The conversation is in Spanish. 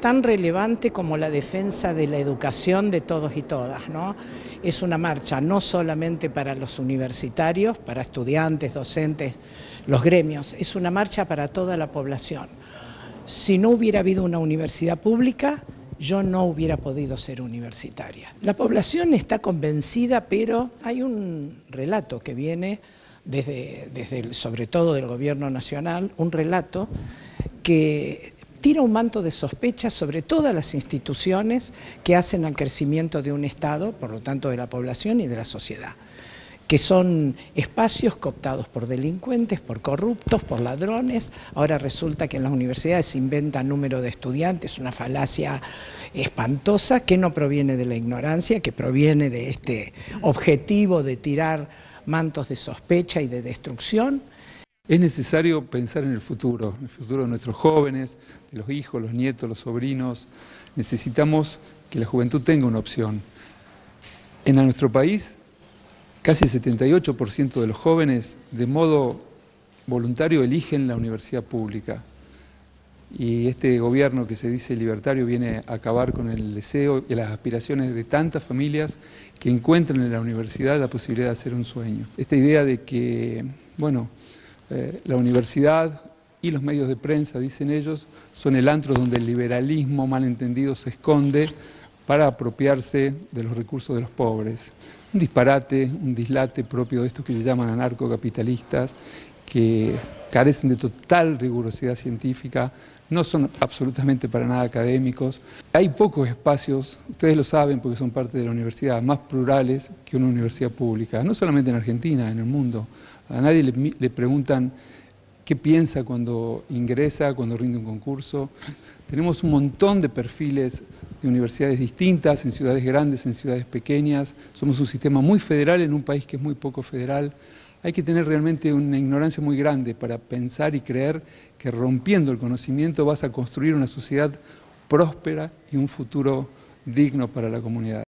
tan relevante como la defensa de la educación de todos y todas, ¿no? Es una marcha no solamente para los universitarios, para estudiantes, docentes, los gremios, es una marcha para toda la población. Si no hubiera habido una universidad pública, yo no hubiera podido ser universitaria. La población está convencida, pero hay un relato que viene desde sobre todo del gobierno nacional, un relato que tira un manto de sospecha sobre todas las instituciones que hacen al crecimiento de un Estado, por lo tanto de la población y de la sociedad, que son espacios cooptados por delincuentes, por corruptos, por ladrones. Ahora resulta que en las universidades se inventa número de estudiantes, una falacia espantosa que no proviene de la ignorancia, que proviene de este objetivo de tirar mantos de sospecha y de destrucción. Es necesario pensar en el futuro de nuestros jóvenes, de los hijos, los nietos, los sobrinos. Necesitamos que la juventud tenga una opción. En nuestro país, casi el 78% de los jóvenes de modo voluntario eligen la universidad pública. Y este gobierno que se dice libertario viene a acabar con el deseo y las aspiraciones de tantas familias que encuentran en la universidad la posibilidad de hacer un sueño. Esta idea de que, bueno, la universidad y los medios de prensa, dicen ellos, son el antro donde el liberalismo malentendido se esconde para apropiarse de los recursos de los pobres. Un disparate, un dislate propio de estos que se llaman anarcocapitalistas, que carecen de total rigurosidad científica, no son absolutamente para nada académicos. Hay pocos espacios, ustedes lo saben porque son parte de la universidad, más plurales que una universidad pública, no solamente en Argentina, en el mundo. A nadie le preguntan qué piensa cuando ingresa, cuando rinde un concurso. Tenemos un montón de perfiles de universidades distintas, en ciudades grandes, en ciudades pequeñas. Somos un sistema muy federal en un país que es muy poco federal. Hay que tener realmente una ignorancia muy grande para pensar y creer que rompiendo el conocimiento vas a construir una sociedad próspera y un futuro digno para la comunidad.